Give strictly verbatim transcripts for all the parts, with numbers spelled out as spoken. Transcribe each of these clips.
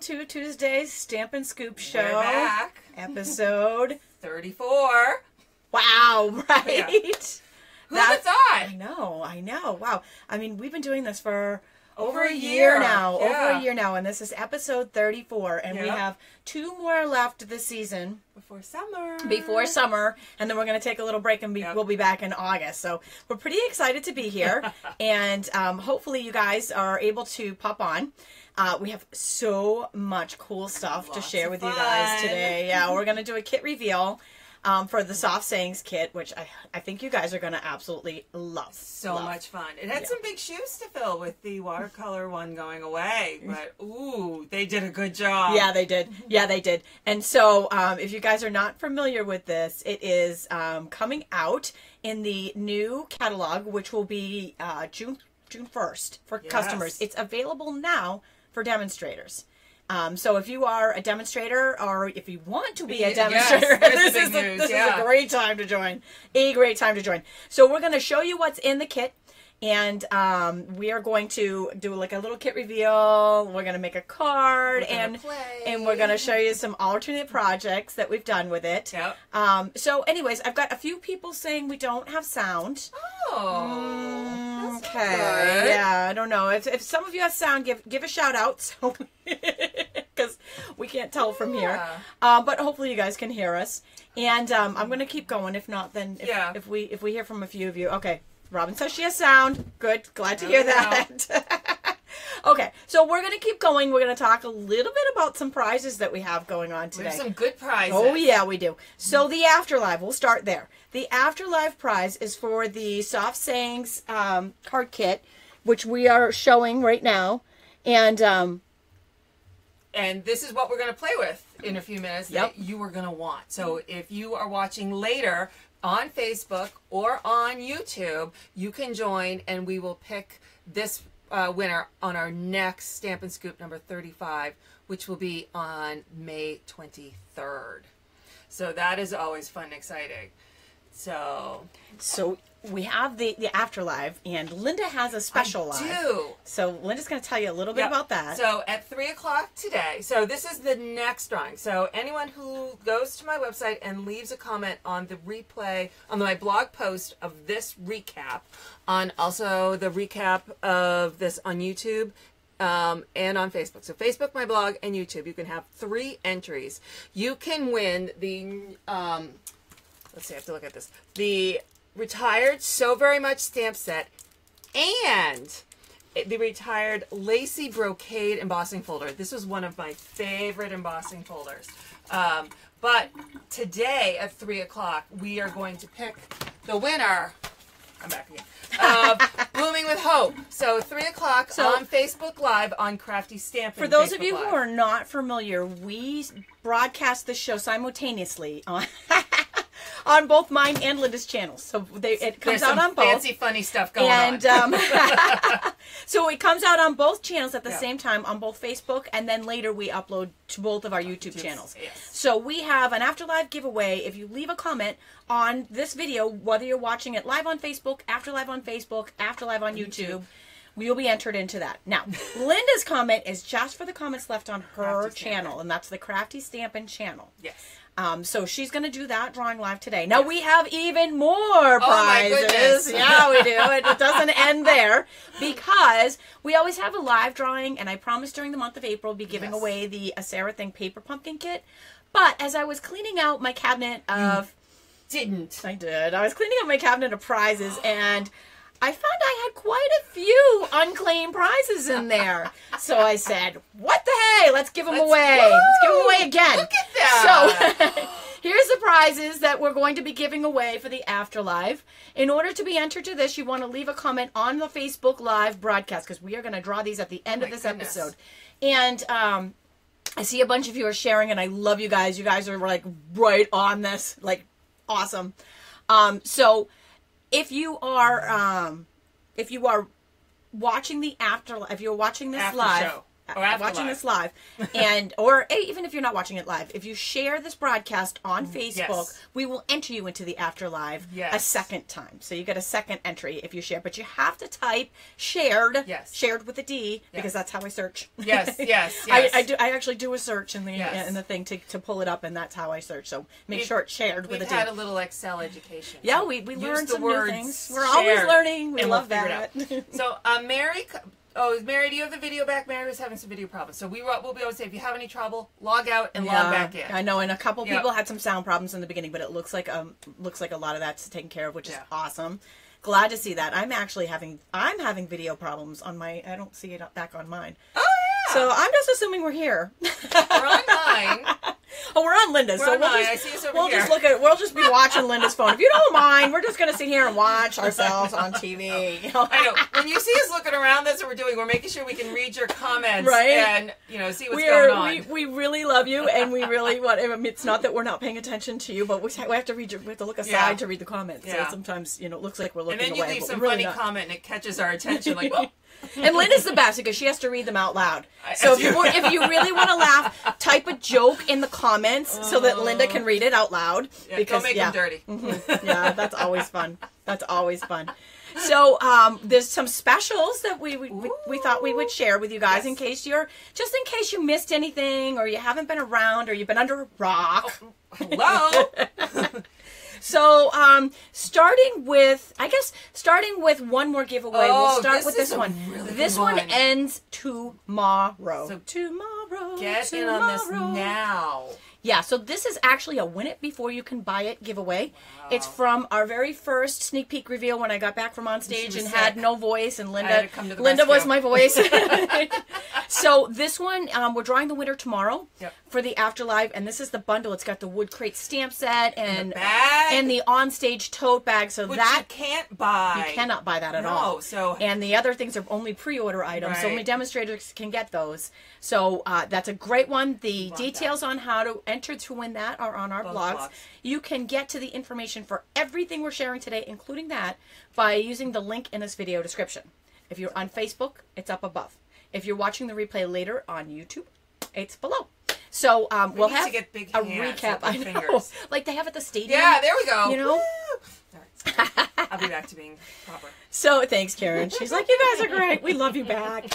welcome to Tuesday's Stampin' Scoop Show. We're back. Episode thirty-four. Wow, right? Yeah. Who would thought? I know, I know. Wow. I mean, we've been doing this for over, over a year, year now. Yeah. Over a year now, and this is episode thirty-four, and yep. we have two more left this season. Before summer. Before summer, and then we're going to take a little break, and be, yep. we'll be back in August. So we're pretty excited to be here, and um, hopefully you guys are able to pop on. Uh, we have so much cool stuff Lots to share with fun. you guys today. Yeah, we're going to do a kit reveal um, for the Soft Sayings kit, which I, I think you guys are going to absolutely love. So love. much fun. It had yeah. some big shoes to fill with the watercolor one going away, but ooh, they did a good job. Yeah, they did. Yeah, they did. And so um, if you guys are not familiar with this, it is um, coming out in the new catalog, which will be uh, June, June first for yes. customers. It's available now for demonstrators. Um, so if you are a demonstrator, or if you want to be a demonstrator, yes, this, is a, news, this yeah. is a great time to join. A great time to join. So we're going to show you what's in the kit, and um, we are going to do like a little kit reveal. We're going to make a card, and play. and we're going to show you some alternate projects that we've done with it. Yep. Um, so anyways, I've got a few people saying we don't have sound. Oh. Mm. Okay. Yeah, I don't know. If, if some of you have sound, give give a shout out, so because we can't tell from yeah. here. Uh, but hopefully you guys can hear us. And um, I'm gonna keep going. If not, then if, yeah. if we if we hear from a few of you, okay. Robin says she has sound. Good. Glad to hear that. Okay, so we're going to keep going. We're going to talk a little bit about some prizes that we have going on today. We have some good prizes. Oh, yeah, we do. So the Afterlife, we'll start there. The Afterlife prize is for the Soft Sayings um, card kit, which we are showing right now. And um, and this is what we're going to play with in a few minutes yep. that you are going to want. So if you are watching later on Facebook or on YouTube, you can join, and we will pick this Uh, winner on our next Stampin' Scoop number thirty-five, which will be on May twenty-third. So that is always fun and exciting. So so we have the, the Afterlife, and Linda has a special live. I do. So Linda's going to tell you a little bit yep. about that. So at three o'clock today, so this is the next drawing. So anyone who goes to my website and leaves a comment on the replay, on my blog post of this recap, on also the recap of this on YouTube um, and on Facebook. So Facebook, my blog, and YouTube. You can have three entries. You can win the, um, let's see, I have to look at this, the retired So Very Much stamp set and the retired Lacy Brocade embossing folder. This was one of my favorite embossing folders. Um, but today at three o'clock, we are going to pick the winner. I'm back again. Uh, Blooming with Hope. So three o'clock so, on Facebook Live on Crafty Stampin'. For those Facebook of you Live. who are not familiar, we broadcast this show simultaneously on on both mine and Linda's channels. So they, it comes There's out some on both. Fancy, funny stuff going and, on. um, so it comes out on both channels at the yep. same time on both Facebook, and then later we upload to both of our YouTube yes. channels. Yes. So we have an Afterlife giveaway. If you leave a comment on this video, whether you're watching it live on Facebook, after live on Facebook, after live on YouTube, YouTube. you'll be entered into that. Now, Linda's comment is just for the comments left on her Crafty channel, Stampin'. and that's the Crafty Stampin' channel. Yes. Um, so she's going to do that drawing live today. Now yes. we have even more oh prizes. Yeah, we do. It, it doesn't end there, because we always have a live drawing, and I promise during the month of April I'll be giving yes. away the Sara-Thing Paper Pumpkin kit. But as I was cleaning out my cabinet of... You didn't. I did. I was cleaning out my cabinet of prizes, and I found I had quite a few unclaimed prizes in there. So I said, what the hey, let's give them let's, away. Woo! Let's give them away again. Look at that. So here's the prizes that we're going to be giving away for the Afterlife. In order to be entered to this, you want to leave a comment on the Facebook Live broadcast, because we are going to draw these at the end oh of this goodness. episode. And um, I see a bunch of you are sharing, and I love you guys. You guys are like right on this, like awesome. Um, so... If you are, um, if you are watching the after, if you're watching this after live, show. or after watching live. this live, and or hey, even if you're not watching it live, if you share this broadcast on Facebook, yes. we will enter you into the afterlive yes. a second time. So you get a second entry if you share, but you have to type shared, yes. shared with a D, yes. because that's how I search. Yes, yes, yes. I, I do. I actually do a search in the yes. in the thing to to pull it up, and that's how I search. So make we've, sure it's shared with a D. We've had a little Excel education. Yeah, we we Use learned some new things. We're always learning. We love we'll that. So uh, Mary. Oh, Mary, do you have the video back? Mary was having some video problems. So we will be always say, if you have any trouble, log out and yeah, log back in. I know, and a couple yep. people had some sound problems in the beginning, but it looks like um looks like a lot of that's taken care of, which yeah. is awesome. Glad to see that. I'm actually having I'm having video problems on my. I don't see it back on mine. Oh yeah. So I'm just assuming we're here. We're on mine. Oh, we're on Linda's. We're so on we'll, just, I see us over we'll here. just look at. We'll just be watching Linda's phone. If you don't mind, we're just gonna sit here and watch ourselves on T V. You know? I know. When you see us looking around, that's what we're doing. We're making sure we can read your comments, right? And you know, see what's we are, going on. We, we really love you, and we really want. I mean, it's not that we're not paying attention to you, but we have to read. Your, we have to look aside yeah. to read the comments. Yeah. So sometimes, you know, it looks like we're looking away. And then you away, leave some really funny not. comment, and it catches our attention. Like, whoa. And Linda's the best because she has to read them out loud. So if you if you really want to laugh, type a joke in the comments uh, so that Linda can read it out loud. Yeah, because don't make yeah. them dirty. Mm-hmm. Yeah, that's always fun. That's always fun. So um, there's some specials that we we, we we thought we would share with you guys yes. in case you're just in case you missed anything or you haven't been around or you've been under a rock. Oh, hello. So, um, starting with, I guess, starting with one more giveaway. Oh, we'll start this with this one. Really this one, one ends tomorrow. So tomorrow. Get tomorrow. in on this now. Yeah, so this is actually a win it before you can buy it giveaway. Wow. It's from our very first sneak peek reveal when I got back from on stage and sick. had no voice, and Linda Linda was my voice. So this one, um, we're drawing the winner tomorrow yep. for the afterlife, and this is the bundle. It's got the wood crate stamp set and and the, bag. And the on stage tote bag. So Which that you can't buy. You cannot buy that at no, all. So and the other things are only pre-order items, right. so only demonstrators can get those. So uh, that's a great one. The Love details that. on how to enter to win that are on our Both blogs. blogs. You can get to the information for everything we're sharing today, including that, by using the link in this video description. If you're on Facebook, it's up above. If you're watching the replay later on YouTube, it's below. So um, we we'll have to get big a recap. I know, fingers. like they have at the stadium. Yeah, there we go. You know. Sorry, sorry. I'll be back to being proper. So thanks, Karen. She's like, you guys are great. We love you back.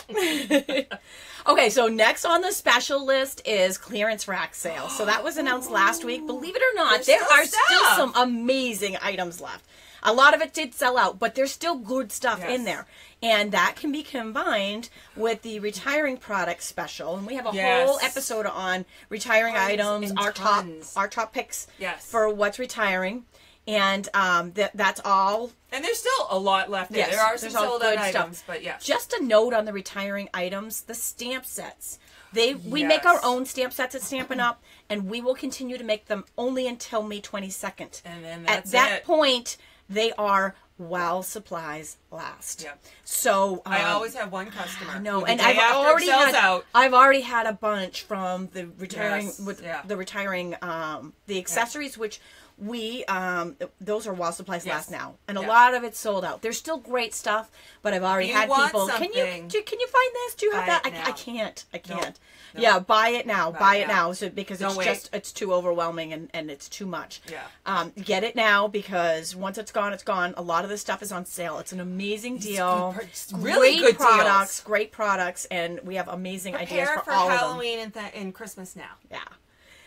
Okay, so next on the special list is clearance rack sale. So that was announced last week. Believe it or not, There's there are stuff. still some amazing items left. A lot of it did sell out, but there's still good stuff yes. in there. And that can be combined with the retiring product special. And we have a yes. whole episode on retiring tons items, our top, our top picks yes. for what's retiring. And um, th that's all. And there's still a lot left in. Yes, there are some sold out items, stuff. but yeah. Just a note on the retiring items, the stamp sets. They We yes. make our own stamp sets at Stampin' Up! And we will continue to make them only until May twenty-second. And then that's At that it. point, they are while supplies last. Yep. So um, I always have one customer. No, and I've already had out. I've already had a bunch from the retiring yes. with yeah. the retiring um, the accessories yeah. which we um those are while supplies yes. last now, and yeah. a lot of it's sold out. There's still great stuff, but I've already you had people something. can you do, can you find this do you have buy that I, I can't I can't no. No. yeah buy it now buy, buy it now, now. So because Don't it's wait. just it's too overwhelming and and it's too much. Yeah um get it now, because once it's gone, it's gone. A lot of this stuff is on sale. It's an amazing deal. It's really great good products deals. great products and we have amazing Prepare ideas for, for all Halloween of them. and, and Christmas now. yeah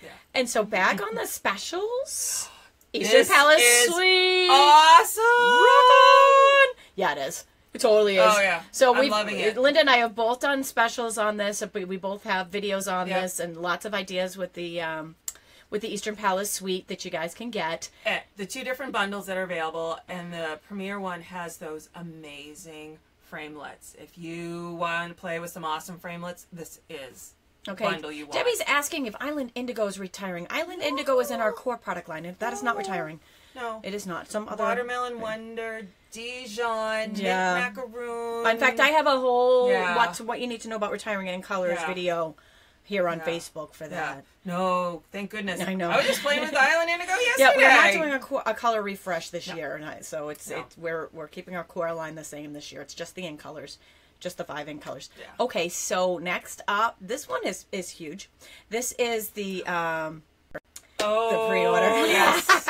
yeah and so back on the specials. Eastern Palace Suite. Awesome. Rock on. Yeah, it is. It totally is. Oh, yeah. So I'm loving it. Linda and I have both done specials on this. We both have videos on yep. this and lots of ideas with the um, with the Eastern Palace Suite that you guys can get. The two different bundles that are available, and the Premier one has those amazing framelets. If you want to play with some awesome framelets, this is Okay. Debbie's asking if Island Indigo is retiring. Island no. Indigo is in our core product line. That no. is not retiring. No. It is not. Some other Watermelon thing. Wonder, Dijon, yeah. Macaroon. In fact, I have a whole yeah. what's what you need to know about retiring in colors yeah. video here on yeah. Facebook for that. Yeah. No, thank goodness. I know. I was just playing with Island Indigo yesterday. Yeah, we're not doing a, a color refresh this no. year, so it's no. it, we're we're keeping our core line the same this year. It's just the in colors. just the five in colors. Yeah. Okay, so next up, this one is is huge. This is the um oh, the pre-order. Yes.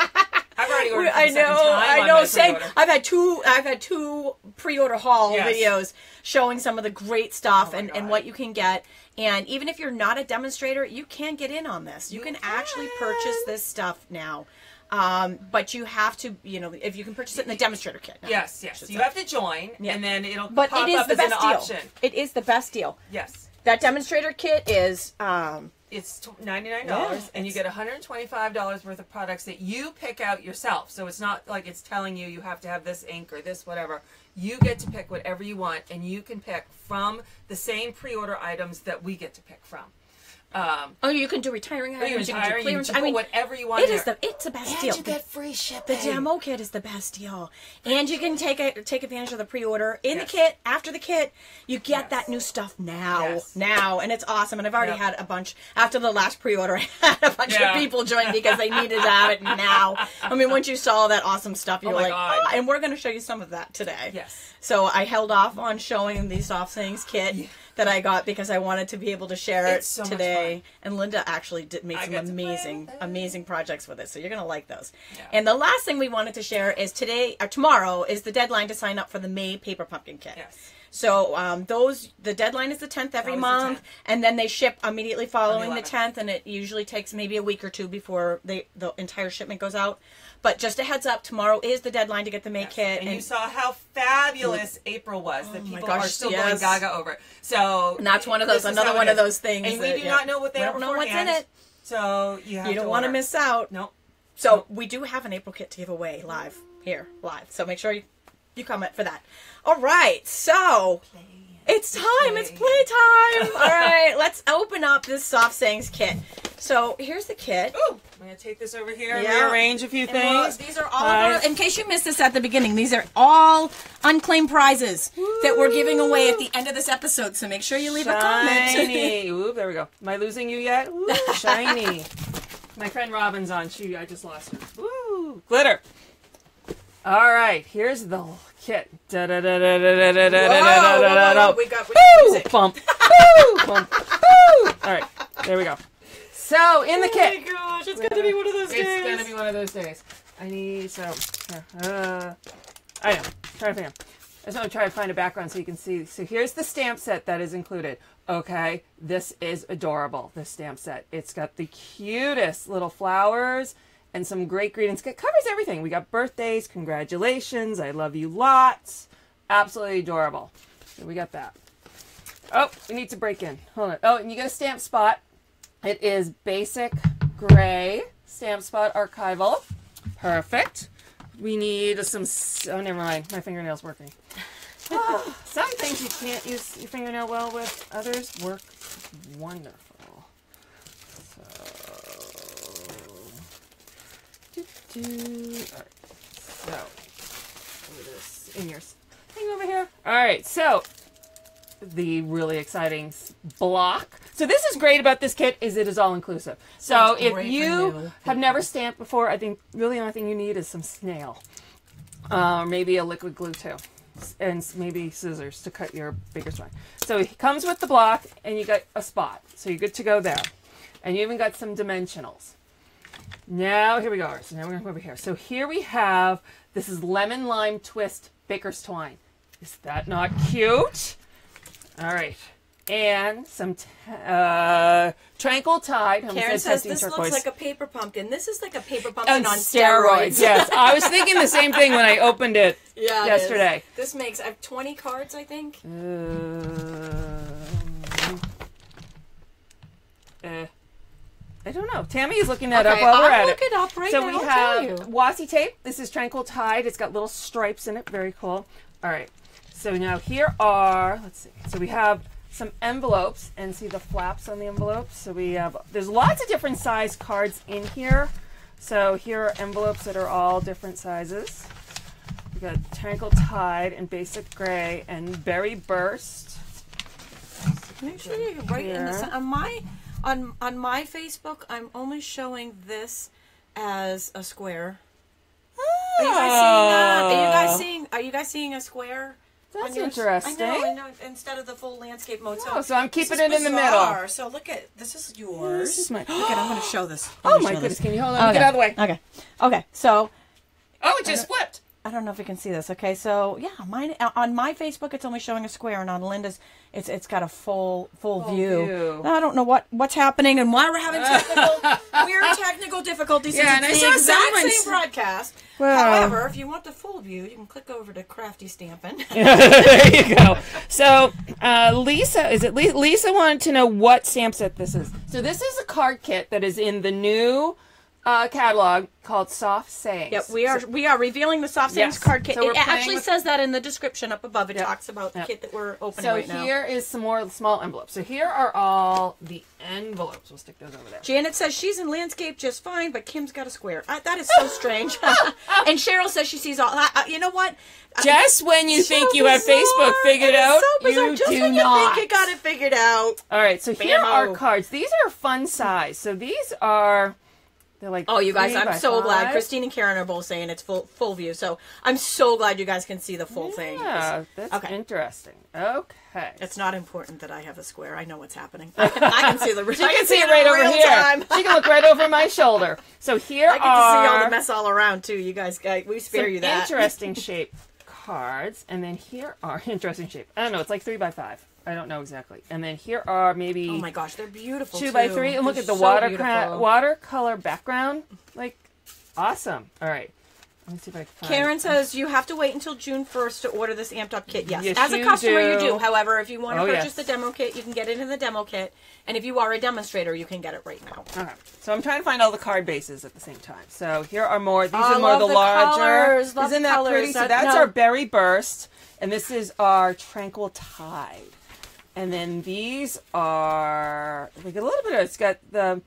I've already ordered. I know, time I know. Same. I've had two. I've had two pre-order haul yes. videos showing some of the great stuff oh and God. and what you can get. And even if you're not a demonstrator, you can get in on this. You, you can, can actually purchase this stuff now. Um, but you have to, you know, if you can purchase it in the demonstrator kit. No, yes, yes. So you have to join, yeah. and then it'll but pop it is up the as best an deal. option. It is the best deal. Yes. That demonstrator kit is... Um, it's ninety-nine dollars, yeah, and you get one hundred twenty-five dollars worth of products that you pick out yourself. So it's not like it's telling you you have to have this ink or this whatever. You get to pick whatever you want, and you can pick from the same pre-order items that we get to pick from. Um, oh, you can do retiring items, you can do clearance. I mean, whatever you want. It is the it's the best and deal. And you get free shipping. The demo kit is the best deal, and you can take a, take advantage of the pre-order in yes. the kit. After the kit, you get yes. that new stuff now, yes. now, and it's awesome. And I've already yep. had a bunch after the last pre-order. I had a bunch yeah. of people join because they needed to have it now. I mean, once you saw all that awesome stuff, you oh were like, oh, and we're going to show you some of that today. Yes. So I held off on showing the Soft Sayings kit. Yeah. That I got because I wanted to be able to share it so today. And Linda actually did make I some amazing, amazing projects with it. So you're going to like those. Yeah. And the last thing we wanted to share is today, or tomorrow, is the deadline to sign up for the May Paper Pumpkin Kit. Yes. So um, those, the deadline is the tenth every month, and then they ship immediately following the tenth, and it usually takes maybe a week or two before they, the entire shipment goes out. But just a heads up, tomorrow is the deadline to get the May yes. kit. And, and you saw how fabulous yeah. April was, that oh people gosh, are still yes. going gaga over. So and that's one of those, another one of those things. And that, we do yeah. not know what they we don't know what's in it. So you, have you don't want to miss out. Nope. So nope. we do have an April kit to give away live, here, live. So make sure you... You comment for that. All right, so play, it's time. Play. It's playtime. All right, let's open up this Soft Sayings kit. So here's the kit. Ooh, I'm gonna take this over here yeah. and rearrange a few and things. We'll, these are all. Nice. Our, in case you missed this at the beginning, these are all unclaimed prizes Woo. that we're giving away at the end of this episode. So make sure you leave shiny. a comment. Shiny. Ooh, there we go. Am I losing you yet? Ooh, shiny. My friend Robin's on. She, I just lost her. Woo, glitter. All right, here's the whole kit. Da da da da da da da da da da da. We got music. Bump. Bump. All right, there we go. So in the kit. Oh my gosh, it's gonna be one of those days. It's gonna be one of those days. I need so. Uh, I know. Try to find. I just want to try to find a background so you can see. So here's the stamp set that is included. Okay, this is adorable. This stamp set. It's got the cutest little flowers. And some great greetings. It covers everything. We got birthdays, congratulations, I love you lots. Absolutely adorable. So we got that. Oh, we need to break in. Hold on. Oh, and you get a stamp spot. It is basic gray stamp spot archival. Perfect. We need some. Oh, never mind. My fingernail's working. Oh, some things you can't use your fingernail well with. Others work wonderful. All right, so put this in your thing over here. All right, so the really exciting block. So this is great about this kit is it is all inclusive. So That's if you have never stamped before, I think really the only thing you need is some snail, uh, maybe a liquid glue too, and maybe scissors to cut your bigger twine. So it comes with the block, and you got a spot, so you're good to go there, and you even got some dimensionals. Now, here we go. So now we're going to go over here. So here we have, this is Lemon Lime Twist Baker's Twine. Is that not cute? All right. And some uh, Tranquil Tide. Karen says this turquoise. Looks like a paper pumpkin. This is like a paper pumpkin and on steroids. steroids. Yes, I was thinking the same thing when I opened it yeah, yesterday. It this makes, I have twenty cards, I think. Uh, uh. I don't know. Tammy is looking that okay, up while I'll we're at it. I'll look it up right so now. So we have washi tape. This is Tranquil Tide. It's got little stripes in it. Very cool. All right. So now here are, let's see. So we have some envelopes and see the flaps on the envelopes. So we have, there's lots of different size cards in here. So here are envelopes that are all different sizes. We got Tranquil Tide and Basic Gray and Berry Burst. Make sure you write here. in this. On my... On, on my Facebook, I'm only showing this as a square. Oh. Are you guys seeing that? Are you guys seeing? Are you guys seeing a square? That's interesting. I know, I know, instead of the full landscape mode. Oh, so, so I'm keeping it in the middle. So look at, this is yours. This is my, look at, I'm going to show this. Oh my goodness, can you hold on? Get out of the way. Okay. Okay, so. Oh, it just flipped. I don't know if you can see this. Okay, so yeah, mine on my Facebook it's only showing a square, and on Linda's it's it's got a full full, full view. view. I don't know what what's happening and why we're having technical weird technical difficulties. Yeah, and it's the exact same broadcast. Well, however, if you want the full view, you can click over to Crafty Stampin'. There you go. So uh, Lisa, is it Lisa? Lisa wanted to know what stamp set this is. So this is a card kit that is in the new. Uh, catalog called Soft Sayings. Yep, we are so, we are revealing the Soft Sayings yes. card kit. So it actually with... says that in the description up above. It yep. talks about yep. the kit that we're opening so right now. So here is some more small envelopes. So here are all the envelopes. We'll stick those over there. Janet says she's in landscape just fine, but Kim's got a square. I, that is so strange. And Cheryl says she sees all. I, I, you know what? Just I, when you so think you have Facebook figured it out, so you just do when you not. Think you got it figured out. All right. So Bam-o. Here are cards. These are fun size. So these are. They're like oh, you guys, I'm so five. Glad. Christine and Karen are both saying it's full full view. So I'm so glad you guys can see the full yeah, thing. Yeah, that's okay. interesting. Okay. It's not important that I have a square. I know what's happening. I can, I can see the She I can see it right over here. She can look right over my shoulder. So here I get are... to see all the mess all around, too. You guys, we spare Some you that. interesting shape cards. And then here are... Interesting shape. I don't know. It's like three by five. I don't know exactly. And then here are maybe... Oh my gosh, they're beautiful, Two too. by three. And look they're at the so water watercolor background. Like, awesome. All right. Let me see if I can find Karen says you have to wait until June first to order this Amped Up kit. Yes. yes As a customer, do. you do. However, if you want to oh, purchase yes. the demo kit, you can get it in the demo kit. And if you are a demonstrator, you can get it right now. All right. So I'm trying to find all the card bases at the same time. So here are more. These oh, are more the, the larger. Isn't the that colors. pretty? So that, that's no. our Berry Burst. And this is our Tranquil Tide. And then these are like a little bit of it's got the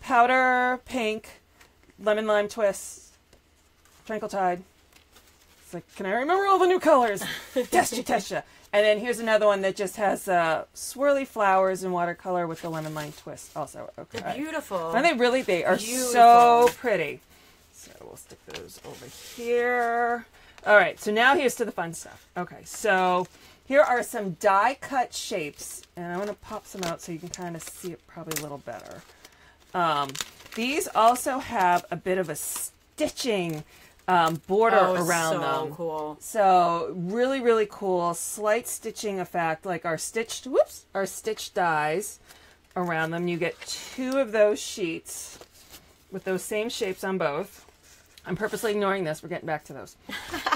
powder pink, lemon lime twist, Tranquil Tide. It's like, can I remember all the new colors? Tesha, Tesha. And then here's another one that just has uh, swirly flowers and watercolor with the lemon lime twist. Also, okay. They're beautiful. Right. And they really they are beautiful. so pretty. So we'll stick those over here. All right. So now here's to the fun stuff. Okay. So. Here are some die-cut shapes, and I want to pop some out so you can kind of see it probably a little better. Um, these also have a bit of a stitching um, border oh, around so them. Cool. So really, really cool. Slight stitching effect, like our stitched, whoops, our stitched dies around them. You get two of those sheets with those same shapes on both. I'm purposely ignoring this. We're getting back to those.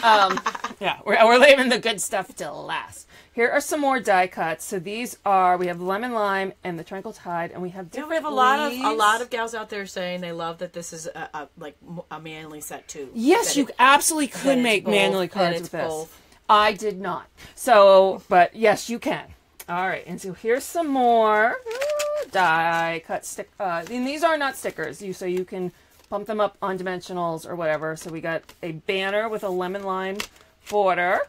Um, yeah, we're, we're leaving the good stuff till last. Here are some more die cuts. So these are, we have lemon lime and the Tranquil Tide, and we have different we have a lot leaves. of a lot of gals out there saying they love that this is a, a like a manly set too. Yes, you it, absolutely could make bold, manly cards with this. Bold. I did not. So, but yes, you can. All right, and so here's some more die cut stick. Uh, and these are not stickers, you so you can. Pump them up on dimensionals or whatever. So we got a banner with a lemon lime border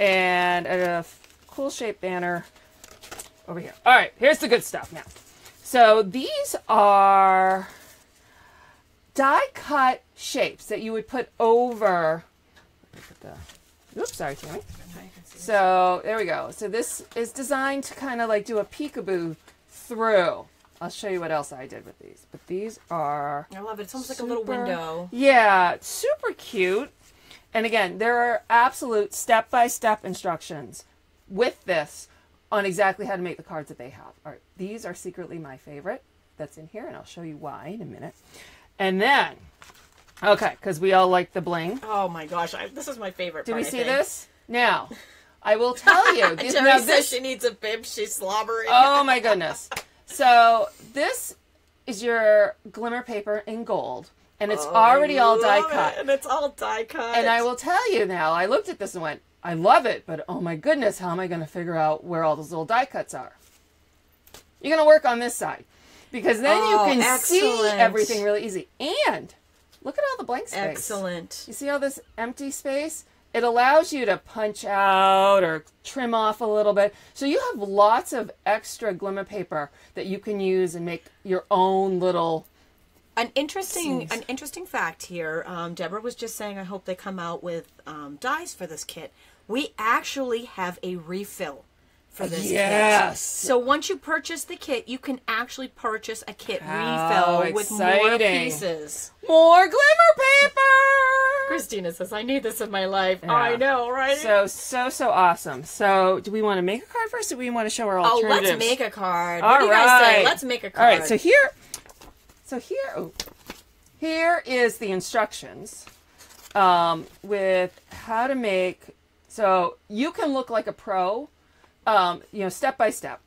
and a cool shaped banner over here. All right, here's the good stuff now. So these are die cut shapes that you would put over. Oops, sorry, Tammy. So there we go. So this is designed to kind of like do a peekaboo through. I'll show you what else I did with these. But these are... I love it. It's almost super, like a little window. Yeah, super cute. And again, there are absolute step-by-step instructions with this on exactly how to make the cards that they have. All right, these are secretly my favorite that's in here, and I'll show you why in a minute. And then, okay, because we all like the bling. Oh, my gosh. I, this is my favorite Do part, we see this? Now, I will tell you. This, Terry now says this, she needs a bib. She's slobbering. Oh, my goodness. So this is your glimmer paper in gold, and it's oh, already all die cut. It. And it's all die cut. And I will tell you now, I looked at this and went, I love it, but oh my goodness, how am I going to figure out where all those little die cuts are? You're going to work on this side, because then oh, you can excellent. see everything really easy. And look at all the blank space. Excellent. You see all this empty space? It allows you to punch out or trim off a little bit. So you have lots of extra glimmer paper that you can use and make your own little... An interesting scenes. an interesting fact here. Um, Deborah was just saying, I hope they come out with um, dies for this kit. we actually have a refill for this yes. kit. So once you purchase the kit, you can actually purchase a kit How refill exciting. With more pieces. More glimmer paper! Christina says, I need this in my life. Yeah. I know, right? So, so, so awesome. So, do we want to make a card first or do we want to show our alternatives? Oh, let's make a card. All what do you right. guys say? Let's make a card. All right, so here, so here, oh, here is the instructions um, with how to make, so you can look like a pro. Um, you know, step by step.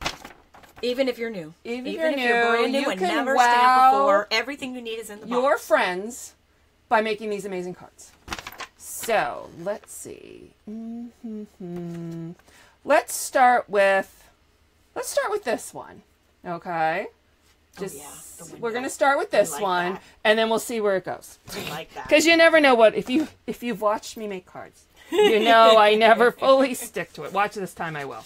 Even if you're new. Even, Even if, you're, if new, you're brand new you and never wow stamped before, everything you need is in the box. Your friends by making these amazing cards. So, let's see. Mm-hmm. Let's start with, let's start with this one. Okay? Just, oh, yeah. We're going to start with this like one, that. and then we'll see where it goes. I like that. Because you never know what, if, you, if you've watched me make cards, you know I never fully stick to it. Watch this time I will.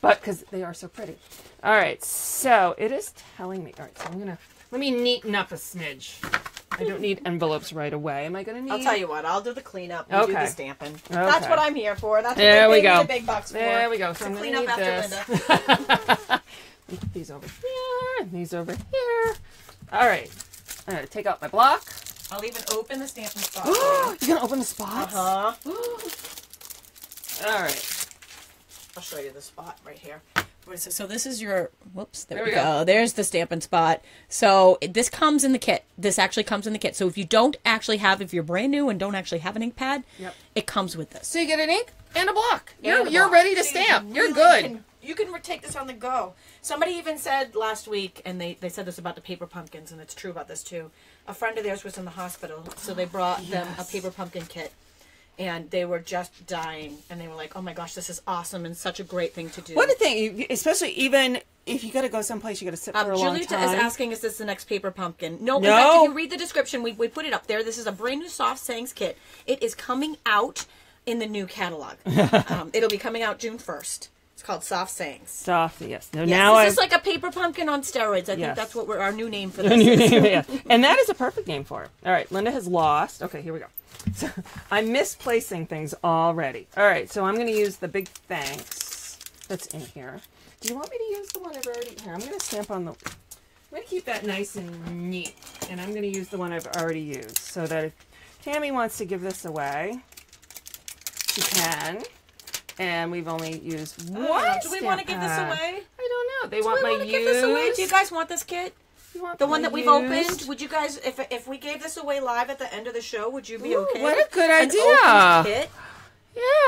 But, because they are so pretty. All right, so it is telling me. All right, so I'm going to, let me neaten up a smidge. I don't need envelopes right away. Am I going to need? I'll tell you what. I'll do the cleanup and okay. do the stamping. Okay. That's what I'm here for. That's what there we go. The big box for. There we go. So, so I'm clean up after this. Linda. Put these over here and these over here. All right. I'm going to take out my block. I'll even open the stamping spot. You're going to open the spots? Uh huh. All right. I'll show you the spot right here. So this is your, whoops, there, there we go. go. There's the Stampin' Spot. So this comes in the kit. This actually comes in the kit. So if you don't actually have, if you're brand new and don't actually have an ink pad, yep. it comes with this. So you get an ink and a block. And you're, a block. you're ready to so stamp. You really you're good. Can, you can take this on the go. Somebody even said last week, and they, they said this about the paper pumpkins, and it's true about this too. A friend of theirs was in the hospital, so they brought oh, yes. them a paper pumpkin kit. And they were just dying. And they were like, oh, my gosh, this is awesome and such a great thing to do. What a thing, especially even if you got to go someplace, you got to sit um, for a Julieta long time. Julieta is asking, is this the next paper pumpkin? No. no. In fact, if you read the description, we, we put it up there. This is a brand new Soft Sayings kit. It is coming out in the new catalog. um, it'll be coming out June first. It's called Soft Sayings. Soft, yes. No, yes now this I've... is like a paper pumpkin on steroids. I yes. think that's what we're, our new name for this new is. Name, yeah. And that is a perfect name for it. All right, Linda has lost. Okay, here we go. So, I'm misplacing things already. All right, so I'm going to use the big thanks that's in here. Do you want me to use the one I've already... Here, I'm going to stamp on the... I'm going to keep that nice and neat. And I'm going to use the one I've already used. So that if Tammy wants to give this away, she can. And we've only used one. Oh, do we want to give this away? I don't know. They do want we my want to give this away? Do you guys want this kit? You want the one that used? We've opened? Would you guys, if if we gave this away live at the end of the show, would you be Ooh, okay? What a good idea! Kit?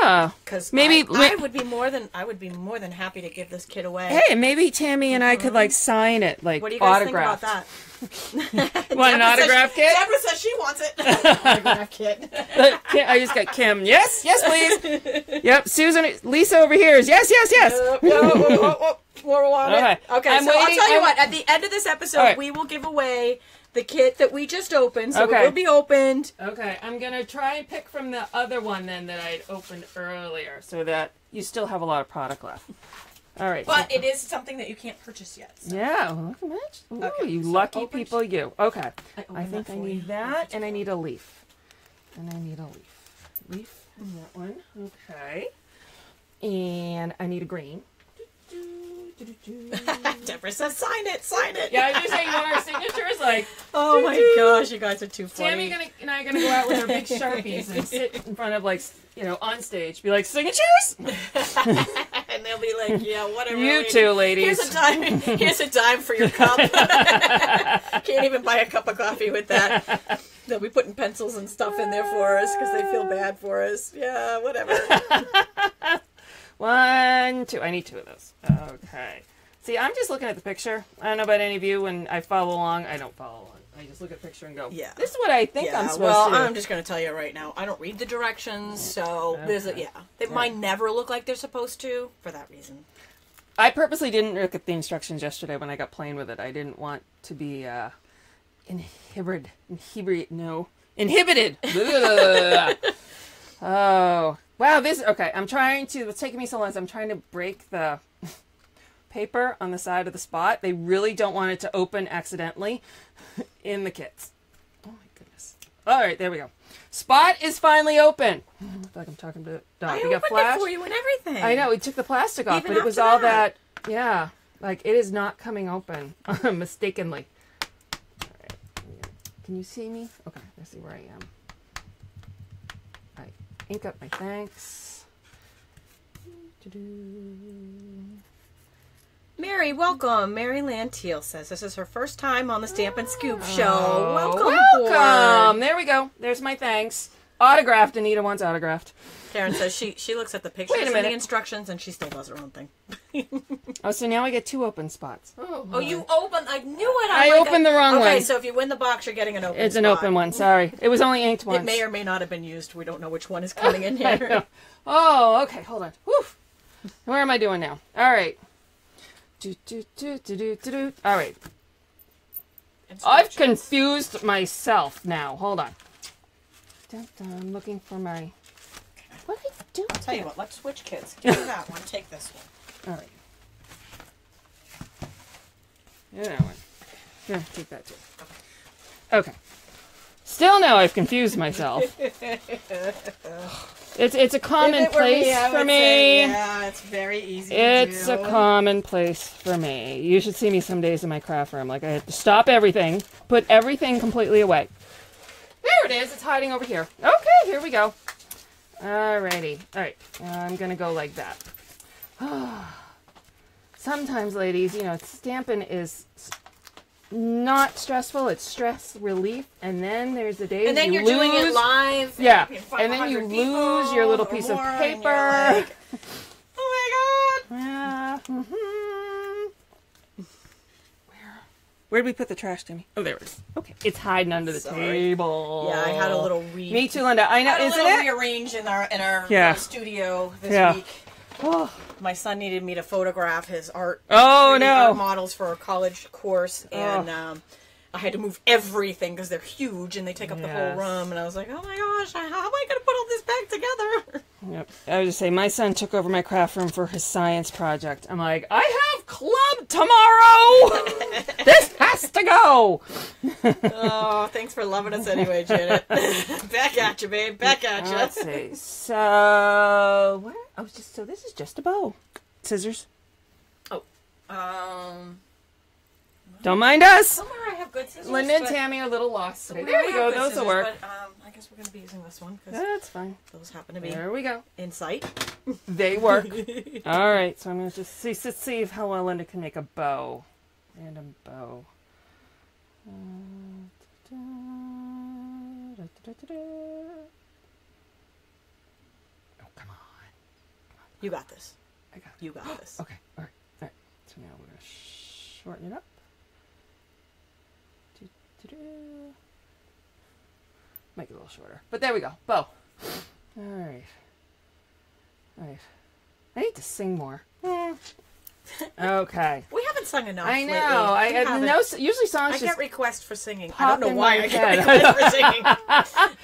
Yeah, because maybe I, I would be more than I would be more than happy to give this kit away. Hey, maybe Tammy and mm-hmm. I could like sign it, like what do you guys autograph. Think about that? You want an autograph she, kit? Deborah says she wants it. Autograph kit. But, I just got Kim. Yes, yes, please. Yep, Susan, Lisa over here is yes, yes, yes. Uh, whoa, whoa, whoa, whoa, whoa. We're on okay. it. Okay, I'm so waiting. I'll tell you I'm... what. At the end of this episode, right. we will give away the kit that we just opened. So okay. it will be opened. Okay, I'm going to try and pick from the other one then that I'd opened earlier so that you still have a lot of product left. All right. But so. It is something that you can't purchase yet. So. Yeah. Well, look at that. Okay, you so lucky opened... people, you. Okay. I, I think I need that, and I need a leaf. And I need a leaf. Leaf in that one. Okay. And I need a green. Deborah says, "Sign it, sign it." Yeah, I just say you want our signatures. Like, oh my gosh, you guys are too funny. Tammy gonna, and I are gonna go out with our big sharpies and sit in front of like, you know, on stage, be like, signatures, and they'll be like, yeah, whatever. You lady. Two ladies. Here's a dime. Here's a dime for your cup. Can't even buy a cup of coffee with that. They'll be putting pencils and stuff in there for us because they feel bad for us. Yeah, whatever. One, two. I need two of those. Okay. See, I'm just looking at the picture. I don't know about any of you. When I follow along, I don't follow along. I just look at the picture and go, yeah. This is what I think yeah, I'm supposed well, to do. Well, I'm just going to tell you right now. I don't read the directions, so okay. there's a, yeah. They yeah. might never look like they're supposed to for that reason. I purposely didn't look at the instructions yesterday when I got playing with it. I didn't want to be uh, inhibited. Inhibited. No. Inhibited. Oh. Wow, this, okay, I'm trying to, it's taking me so long, so I'm trying to break the paper on the side of the spot. They really don't want it to open accidentally in the kits. Oh my goodness. All right, there we go. Spot is finally open. look like I'm talking to Doc. I opened it for you and everything. I know. We took the plastic off, even but it was all that. that. Yeah. Like, it is not coming open, mistakenly. All right. Can you see me? Okay. I see where I am. All right. Ink up my thanks. Mary, welcome. Mary Lantiel says this is her first time on the Stampin' Scoop show. Oh, welcome. Welcome. Board. There we go. There's my thanks. Autographed. Anita wants autographed. Karen says she she looks at the pictures and the instructions and she still does her own thing. Oh, so now we get two open spots. Oh, oh you opened. I knew it. I, I opened the wrong okay, one. Okay, so if you win the box, you're getting an open It's spot. An open one. Sorry. It was only inked once. It may or may not have been used. We don't know which one is coming in here. Oh, okay. Hold on. Whew. Where am I doing now? All right. Do, do, do, do, do, do. All right. I've confused myself now. Hold on. Dun, dun, I'm looking for my... What are you doing? I'll tell you what. Let's switch kids. Give me that one. Take this one. All right. Yeah, that one. Yeah, take that too. Okay. Still now I've confused myself. It's it's a common it place me, for me. Say, yeah, it's very easy it's to do. It's a common place for me. You should see me some days in my craft room. Like, I have to stop everything, put everything completely away. There it is. It's hiding over here. Okay, here we go. Alrighty. All right. I'm going to go like that. Sometimes, ladies, you know, stamping is... not stressful, it's stress relief, and then there's the day and then you you're lose, doing it live, and yeah, you and then you lose your little piece of paper. Like, oh my god! Yeah. Mm-hmm. Where? Where did we put the trash, Timmy? Oh, there it is. Okay, it's hiding under the Sorry. table. Yeah, I had a little re. Me too, Linda. I know. Had a isn't it? Rearrange in our in our yeah. studio this yeah. week. Oh. My son needed me to photograph his art. Oh no! Art models for a college course, and oh. um, I had to move everything because they're huge and they take up yes. the whole room. And I was like, "Oh my gosh, how am I going to put all this back together?" Yep. I would just say my son took over my craft room for his science project. I'm like, I have club tomorrow. This has to go. Oh, thanks for loving us anyway, Janet. Back at you, babe. Back at you. Let's see. So what? Oh, just so this is just a bow. Scissors. Oh. Um. Don't mind us. Somewhere I have good scissors. Linda and Tammy are a little lost today. There we go. Those will work. But, um, I guess we're going to be using this one because that's fine. Those happen to be. There we go. In sight. They work. All right. So I'm going to just see see how well Linda can make a bow. Random bow. Uh, da, da, da, da, da, da. You got this. I got it. You got this. Okay. All right. All right. So now we're going to shorten it up. Do, do, do. Make it a little shorter. But there we go. Bow. All right. All right. I need to sing more. Mm. Okay. We haven't sung enough. I know. Lately. I, I haven't. No, usually songs. I just get requests for singing. I don't know why I get requests for singing.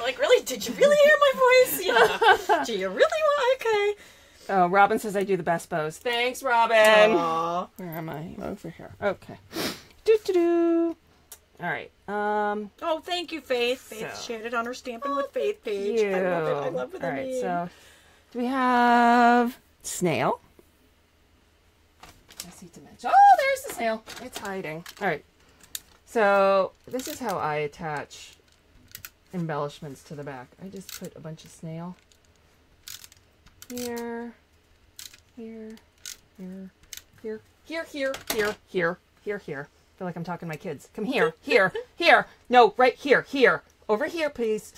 Like, really? Did you really hear my voice? Yeah. Do you really want? Okay. Oh, Robin says I do the best bows. Thanks, Robin. Aww. Where am I? Over here. Okay. Do do do. All right. Um. Oh, thank you, Faith. Faith so. shared it on her Stampin' oh, with Faith page. You. I love it. I love it. All right. Name. So, do we have snail? I see dimension. Oh, there's the snail. It's hiding. All right. So this is how I attach embellishments to the back. I just put a bunch of snail. Here, here, here, here, here, here, here, here, here, here. I feel like I'm talking to my kids. Come here, here, here. No, right here, here. Over here, please.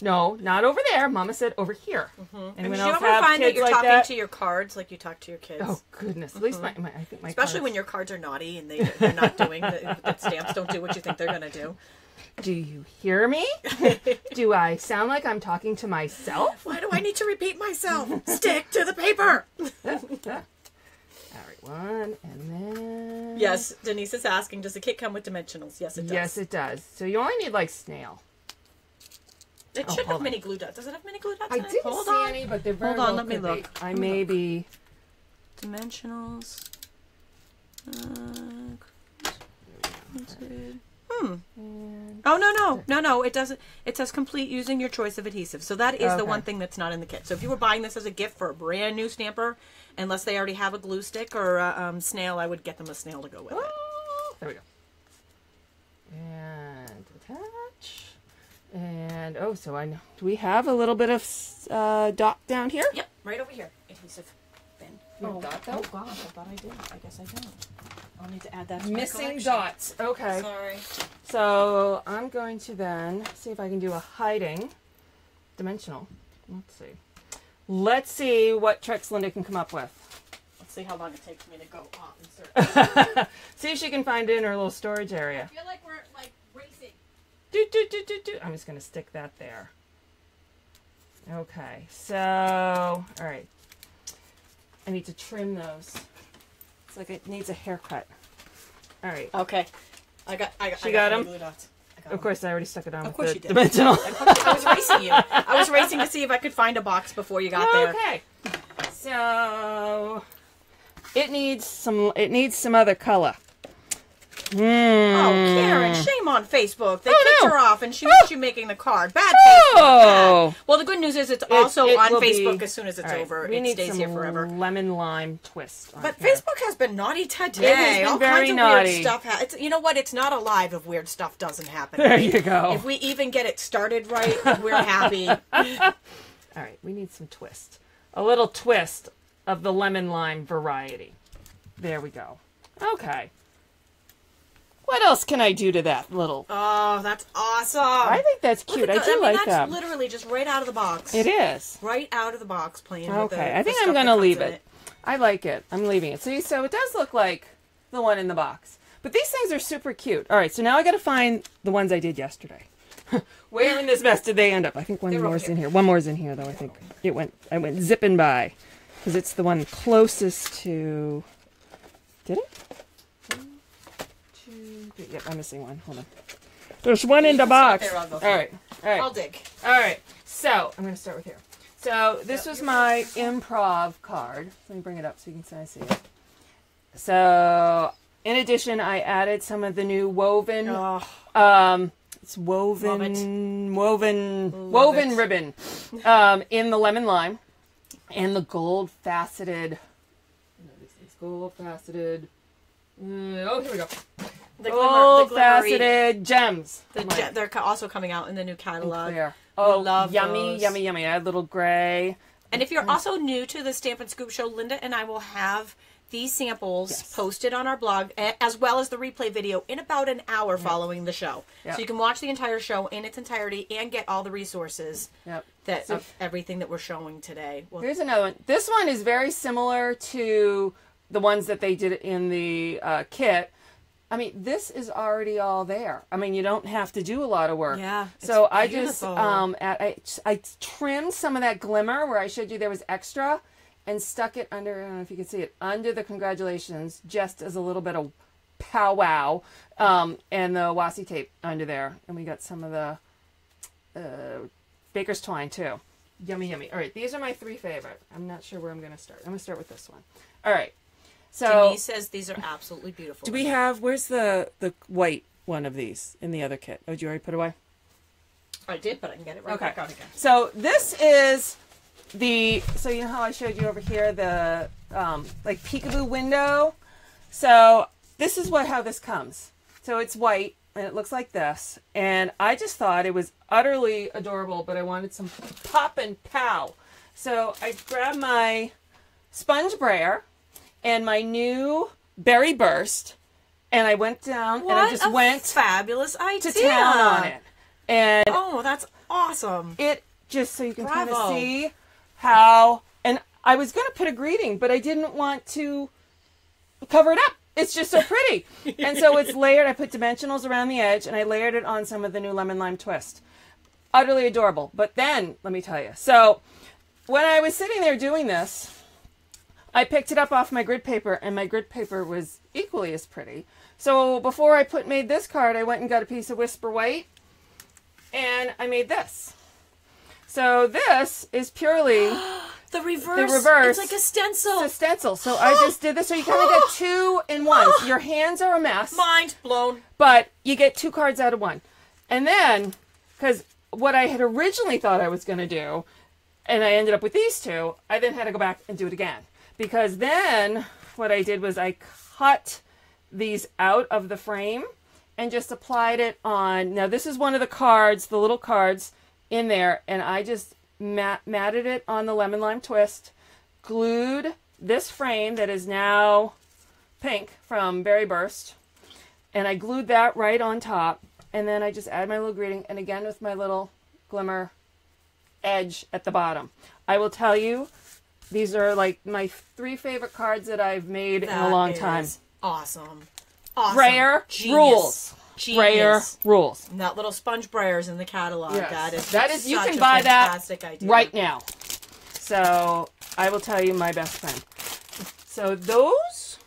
No, not over there. Mama said over here. Mm-hmm. Anyone I mean, else you ever have find kids that you're like talking that? to your cards like you talk to your kids? Oh, goodness. Mm-hmm. At least my, my, I think my Especially cards. when your cards are naughty and they, they're not doing, the, the stamps don't do what you think they're going to do. Do you hear me? Do I sound like I'm talking to myself? Why do I need to repeat myself? Stick to the paper. All right, one, and then... Yes, Denise is asking, does the kit come with dimensionals? Yes, it does. Yes, it does. So you only need, like, snail. It oh, should have on. mini glue dots. Does it have mini glue dots? I didn't hold see on. any, but they're very Hold on, let me look. Be. I may look. be... Dimensionals. Uh, Hmm. And oh, no, no, no, no. It doesn't. It says complete using your choice of adhesive. So that is okay. The one thing that's not in the kit. So if you were buying this as a gift for a brand new stamper, unless they already have a glue stick or a um, snail, I would get them a snail to go with oh, it. There we go. And attach. And, oh, so I know. Do we have a little bit of uh, dot down here? Yep, right over here. Adhesive bin. Oh, dot, though? Oh, God, I thought I did. I guess I don't. I'll need to add that to missing dots. Okay. Sorry. So I'm going to then see if I can do a hiding dimensional. Let's see. Let's see what tricks Linda can come up with. Let's see how long it takes me to go off and search. See if she can find it in her little storage area. I feel like we're like racing. Do, do, do, do, do. I'm just going to stick that there. Okay. So, all right. I need to trim those. It's like it needs a haircut. All right. Okay. I got. I got. She I got, got him. Blue dots. I got of course, him. I already stuck it on. Of course, with the you did. Dimensional. I was racing you. I was racing to see if I could find a box before you got there. Okay. So it needs some. It needs some other color. Mm. Oh, Karen! Shame on Facebook. They oh, kicked no. her off, and she was oh. you making the card. Bad Facebook. Oh. Bad. Well, the good news is it's, it's also it on Facebook be, as soon as it's right, over. We it need stays some here forever. Lemon lime twist. On but here. Facebook has been naughty today. It has been all very kinds of naughty. Weird stuff. Ha it's, you know what? It's not alive if weird stuff doesn't happen. There you go. If we even get it started right, we're happy. All right, we need some twist. A little twist of the lemon lime variety. There we go. Okay. What else can I do to that little? Oh, that's awesome. I think that's cute. I do I mean, like that's that. That's literally just right out of the box. It is. Right out of the box playing okay. with Okay, I think I'm going to leave it. it. I like it. I'm leaving it. See, so it does look like the one in the box. But these things are super cute. All right, so now I got to find the ones I did yesterday. Where in this mess did they end up? I think one more's here. in here. One more's in here, though, I think. It went. I went zipping by because it's the one closest to... Did it? Yep, I'm missing one. Hold on. There's one in the box. All right. All right. I'll dig. All right. So I'm going to start with here. So this was my improv card. Let me bring it up so you can see it. So in addition, I added some of the new woven. Oh. Um, it's woven, it. woven, Love woven it. ribbon um, in the lemon lime and the gold faceted. It's gold faceted. Oh, here we go. The gold faceted gems. The like, ge they're also coming out in the new catalog. Oh, love yummy, those. yummy, yummy. I had a little gray. And if you're mm. also new to the Stampin' Scoop show, Linda and I will have these samples yes. posted on our blog, as well as the replay video, in about an hour yep. following the show. Yep. So you can watch the entire show in its entirety and get all the resources yep. that so, of everything that we're showing today. Well, here's another one. This one is very similar to the ones that they did in the uh, kit. I mean, this is already all there. I mean, you don't have to do a lot of work. Yeah, so I just um, at, I I trimmed some of that glimmer where I showed you there was extra, and stuck it under. I don't know if you can see it under the congratulations, just as a little bit of powwow, um, and the washi tape under there, and we got some of the uh, baker's twine too. Yummy, yummy. All right, these are my three favorite. I'm not sure where I'm going to start. I'm going to start with this one. All right. So Denise says these are absolutely beautiful. Do we have? Where's the the white one of these in the other kit? Oh, did you already put away? I did, but I can get it right okay. back out again. So this is the. So you know how I showed you over here the um, like peekaboo window. So this is what how this comes. So it's white and it looks like this. And I just thought it was utterly adorable, but I wanted some pop and pow. So I grabbed my sponge brayer. And my new Berry Burst, and I went down what and I just a went fabulous idea. to town on it. And oh, that's awesome! It just so you can Bravo. kind of see how. And I was going to put a greeting, but I didn't want to cover it up. It's just so pretty, and so it's layered. I put dimensionals around the edge, and I layered it on some of the new lemon lime twist. Utterly adorable. But then let me tell you. So when I was sitting there doing this. I picked it up off my grid paper, and my grid paper was equally as pretty. So before I put made this card, I went and got a piece of Whisper White, and I made this. So this is purely the reverse. The reverse. It's like a stencil. It's a stencil. So I just did this. So you kind of get two in one. So your hands are a mess. Mind blown. But you get two cards out of one. And then, because what I had originally thought I was going to do, and I ended up with these two, I then had to go back and do it again. Because then what I did was I cut these out of the frame and just applied it on. Now this is one of the cards, the little cards in there, and I just mat matted it on the Lemon Lime Twist, glued this frame that is now pink from Berry Burst, and I glued that right on top. And then I just add my little greeting, and again with my little glimmer edge at the bottom. I will tell you, these are like my three favorite cards that I've made that in a long time. Awesome. Awesome. Rare Genius. rules. Genius. Rare rules. And that little sponge brayer's in the catalog. Yes. That is that is you can buy that idea. right now. So I will tell you my best friend. So those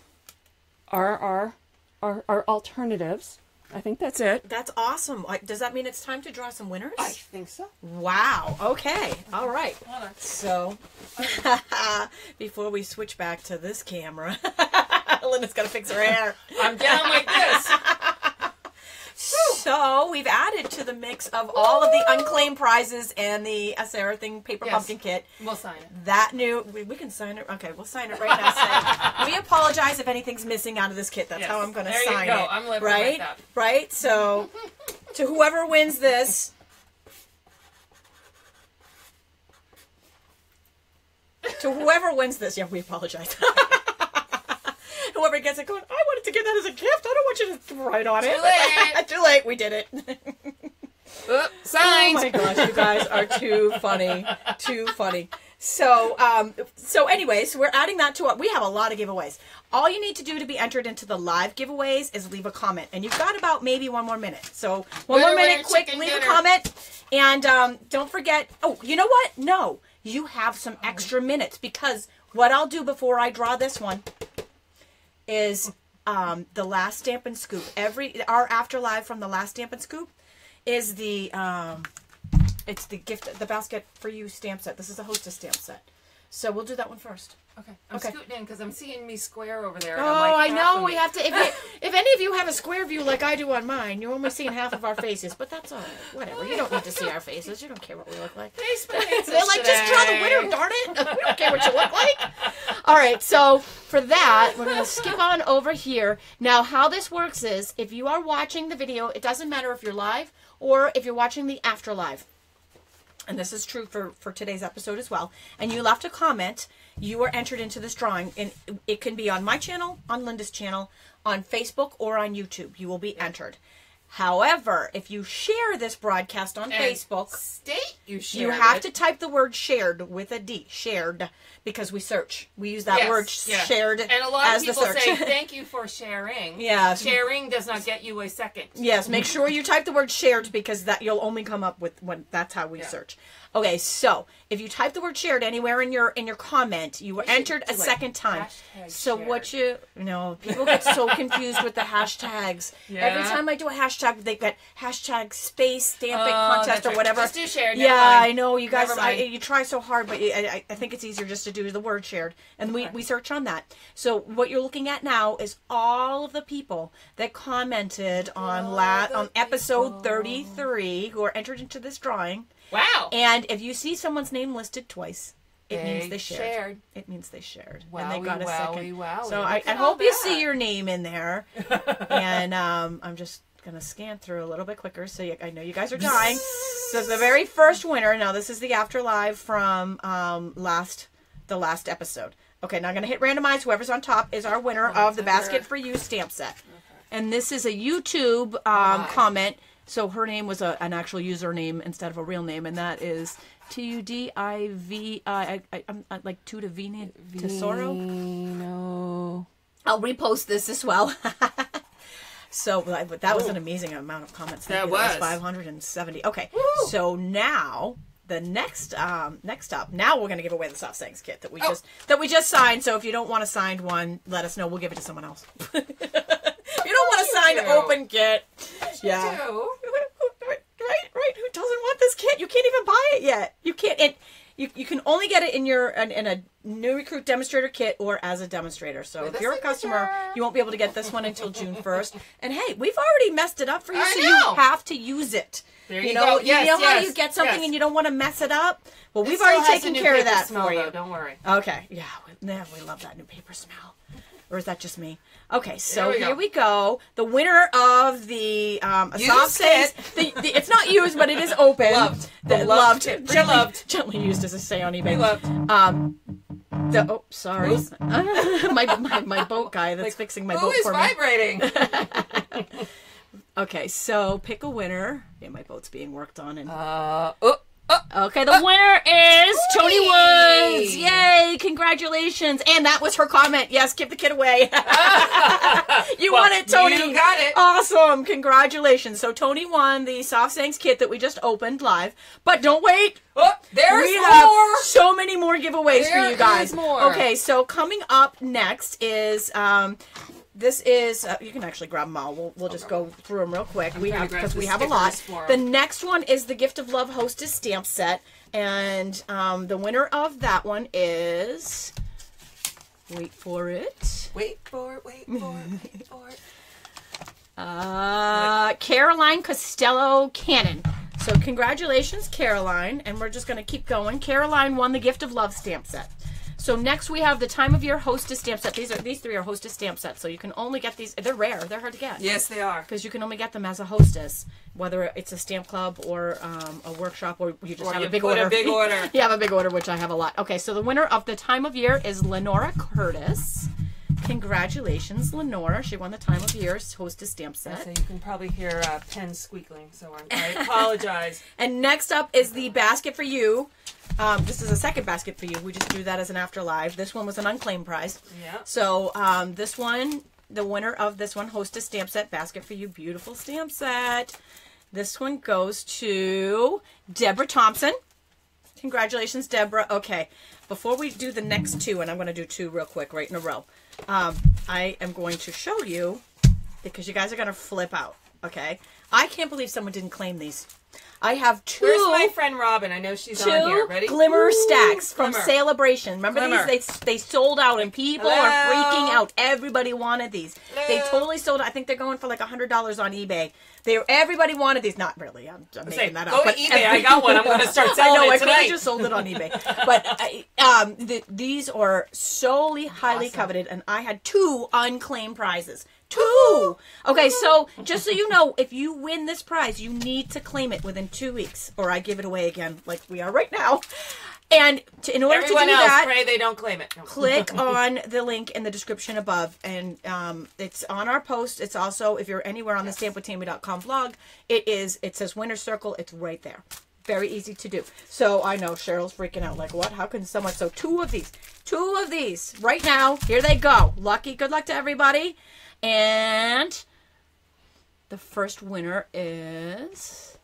are our our, our alternatives. I think that's it. That's awesome. Does that mean it's time to draw some winners? I think so. Wow. Okay. All right. So before we switch back to this camera, Linda's got to fix her hair. I'm down like this. So we've added to the mix of all of the unclaimed prizes and the uh, Sara-Thing Paper yes. Pumpkin Kit. We'll sign it. That new... We, we can sign it. Okay, we'll sign it right now. So we apologize if anything's missing out of this kit. That's yes. how I'm going to sign you go. it. I'm living right? like that. Right? So to whoever wins this... to whoever wins this... Yeah, we apologize. Whoever gets it going, I wanted to get that as a gift. I don't want you to write on it. Too late. Too late. We did it. Oops, signed. Oh my gosh, you guys are too funny. Too funny. So, um, so anyways, we're adding that to what we have a lot of giveaways. All you need to do to be entered into the live giveaways is leave a comment, and you've got about maybe one more minute. So one winner, more minute, winner, quick, leave dinner. a comment, and um, don't forget. Oh, you know what? No, you have some extra minutes because what I'll do before I draw this one. Is um, the last Stampin' Scoop. Every our after live from the last Stampin' Scoop is the um, it's the gift the basket for you stamp set. This is a Hostess stamp set, so we'll do that one first. Okay, I'm okay. scooting in because I'm seeing me square over there. And oh, I'm like, I know we have to. If, you, if any of you have a square view like I do on mine, you're only seeing half of our faces, but that's all right. Whatever. You don't need to see our faces. You don't care what we look like. They're like, just draw the winner, darn it. We don't care what you look like. All right, so for that, we're going to skip on over here. Now, how this works is if you are watching the video, it doesn't matter if you're live or if you're watching the after live. And this is true for, for today's episode as well. And you left a comment. You are entered into this drawing, and it can be on my channel, on Linda's channel, on Facebook, or on YouTube. You will be entered. However, if you share this broadcast on and Facebook, state you shared you have it. to type the word shared with a D, shared, because we search. We use that yes, word yes. shared as the search. And a lot of people say, thank you for sharing. Yeah. Sharing does not get you a second. Yes, make sure you type the word shared because that you'll only come up with when that's how we yeah. search. Okay, so if you type the word shared anywhere in your in your comment, you were entered a second time. So shared. what you, you know, people get so confused with the hashtags. Yeah. Every time I do a hashtag, they get hashtag space stamping oh, contest or right. whatever. Just do shared. Yeah, mind. I know you guys. I, you try so hard, but you, I, I think it's easier just to do the word shared, and okay. we we search on that. So what you're looking at now is all of the people that commented on oh, la on episode thirty-three who are entered into this drawing. Wow! And if you see someone's name listed twice. It means they shared. shared. It means they shared. Wowie, and they got a wowie, second. Wowie. So I, I hope that. you see your name in there. And um, I'm just going to scan through a little bit quicker. So you, I know you guys are dying. So the very first winner. Now this is the after live from um, last the last episode. Okay, now I'm going to hit randomize. Whoever's on top is our winner oh, of the Basket For You stamp set. Okay. And this is a YouTube um, comment. So her name was a, an actual username instead of a real name. And that is... T U D I V I, I, I'm like Tudivina Tesoro. No. I'll repost this as well. So that was Ooh. an amazing amount of comments. That was. was five hundred seventy. Okay. Woo. So now the next um next up, now we're going to give away the Soft Sayings kit that we oh. just that we just signed. So if you don't want a signed one, let us know. We'll give it to someone else. If you don't want a signed open kit. What yeah. You do? Right, right. Who doesn't want this kit? You can't even buy it yet. You can't. It, You, you can only get it in your in, in a new recruit demonstrator kit or as a demonstrator. So if you're a customer, you won't be able to get this one until June first. And hey, we've already messed it up for you, I so know. you have to use it. There you, you know, go. Yes, you know yes, how you get something yes. and you don't want to mess it up? Well, we've already taken care of that smell, for you. Though, don't worry. Okay. Yeah, we, yeah, we love that new paper smell. Or is that just me? Okay, so we here go. we go. The winner of the um, Soft Sayings. The, the, it's not used, but it is open. Loved. The, loved. Loved. Gently, loved. Gently used, as I say on eBay. Loved. Um, the, oh, sorry. my, my, my boat guy that's like, fixing my boat for me. Who is vibrating? Okay, so pick a winner. Yeah, my boat's being worked on. And uh, oh. Oh, okay, the oh. winner is Tony Woods. Yay, congratulations. And that was her comment. Yes, give the kid away. You well, won it, Tony. You got it. Awesome, congratulations. So Tony won the Soft Sayings kit that we just opened live. But don't wait. Oh, there's we more. Have so many more giveaways there for you guys. More. Okay, so coming up next is... Um, This is, uh, you can actually grab them all. We'll, we'll just go through them real quick. I'm we have, because we have a lot. The next one is the Gift of Love Hostess stamp set. And um, the winner of that one is, wait for it. Wait for it, wait for it, wait for it. uh, Caroline Costello Cannon. So congratulations, Caroline. And we're just going to keep going. Caroline won the Gift of Love stamp set. So next we have the Time of Year Hostess Stamp Set. These are these three are Hostess Stamp Sets, so you can only get these. They're rare. They're hard to get. Yes, they are. Because you can only get them as a hostess, whether it's a stamp club or um, a workshop, or you just or have you a big put order. a big order. You have a big order, which I have a lot. Okay, so the winner of the Time of Year is Lenora Curtis. Congratulations, Lenora. She won the Time of Year's Hostess Stamp Set. Yeah, so you can probably hear uh, pens squealing, so I'm, I apologize. And next up is the basket for you. Um, this is a second basket for you. We just do that as an after live. This one was an unclaimed prize. Yeah. So um, this one, the winner of this one, Hostess Stamp Set, basket for you, beautiful stamp set. This one goes to Deborah Thompson. Congratulations, Deborah. Okay, before we do the next two, and I'm going to do two real quick right in a row, um, I am going to show you, because you guys are going to flip out, okay? I can't believe someone didn't claim these. I have two. Where's my friend Robin? I know she's on here. Ready? Glimmer Ooh, stacks from glimmer. Celebration. Remember glimmer. these? They they sold out, and people Hello. are freaking out. Everybody wanted these. Hello. They totally sold out. I think they're going for like a hundred dollars on eBay. They everybody wanted these. Not really. I'm, I'm making saying, that up. Go but eBay. I got one. I'm going to start selling. I know. It I could have just sold it on eBay. But I, um, the, these are solely highly awesome. coveted, and I had two unclaimed prizes. Two. Okay, so just so you know, if you win this prize, you need to claim it within two weeks, or I give it away again, like we are right now. And to, in order Everyone to do else, that, pray they don't claim it. No. Click on the link in the description above, and um, it's on our post. It's also, if you're anywhere on yes. the stamp with Tammy dot com vlog, it is. It says Winner's Circle. It's right there. Very easy to do. So I know Cheryl's freaking out like, what? How can someone? So two of these, two of these right now. Here they go. Lucky. Good luck to everybody. And the first winner is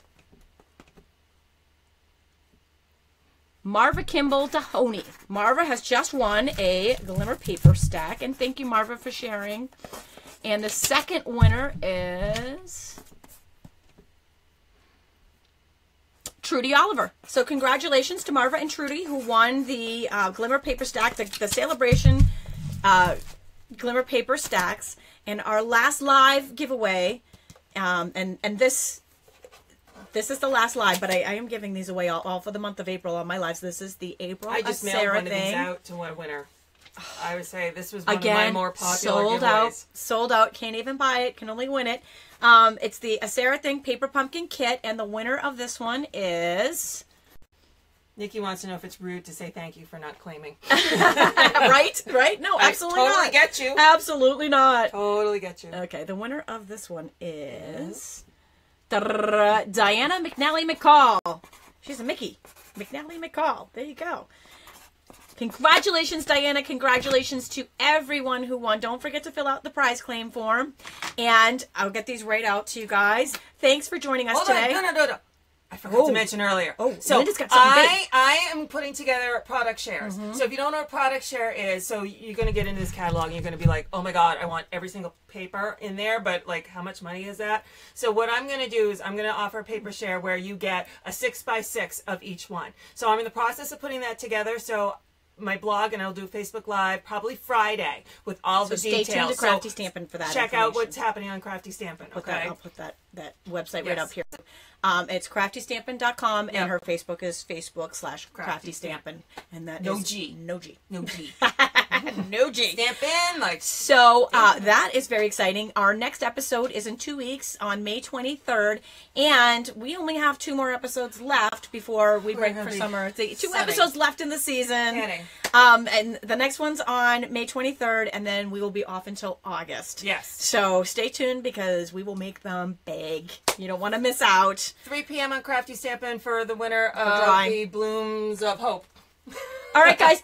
Marva Kimball Dahoney. Marva has just won a Glimmer Paper Stack. And thank you, Marva, for sharing. And the second winner is Trudy Oliver. So congratulations to Marva and Trudy, who won the uh, Glimmer Paper Stack, the, the Celebration uh, Glimmer Paper Stacks. And our last live giveaway, um, and, and this this is the last live, but I, I am giving these away all, all for the month of April on my lives. This is the April I just mailed one of these out to a winner. I would say this was one Again, of my more popular sold giveaways. out, sold out. Can't even buy it. Can only win it. Um, it's the Sara-Thing Paper Pumpkin Kit, and the winner of this one is... Nikki wants to know if it's rude to say thank you for not claiming. Right? Right? No, absolutely not. I totally get you. Absolutely not. Totally get you. Okay, the winner of this one is Diana McNally McCall. She's a Mickey. McNally McCall. There you go. Congratulations, Diana. Congratulations to everyone who won. Don't forget to fill out the prize claim form. And I'll get these right out to you guys. Thanks for joining us today. Hold on. No, no, no, no. I forgot oh. to mention earlier. Oh, so Linda's got something I, big. I am putting together product shares. Mm-hmm. So if you don't know what product share is, so you're going to get into this catalog and you're going to be like, oh my God, I want every single paper in there, but like how much money is that? So what I'm going to do is I'm going to offer a paper share where you get a six by six of each one. So I'm in the process of putting that together. So my blog, and I'll do Facebook Live probably Friday with all so the stay details. Stay tuned to Crafty so Stampin' for that. Check out what's happening on Crafty Stampin'. Okay, that, I'll put that that website yes. right up here. Um, it's crafty stampin dot com, yep. and her Facebook is Facebook slash Crafty Stampin', and that no is G, no G, no G, no G. Stampin' like so. Uh, that is very exciting. Our next episode is in two weeks on May twenty-third, and we only have two more episodes left before we break for summer. Two sunny. episodes left in the season. Sunny. Um, and the next one's on May twenty-third, and then we will be off until August. Yes. So stay tuned because we will make them big. You don't want to miss out. three p m on Crafty Stampin' for the winner of the Blooms of Hope. All right, guys.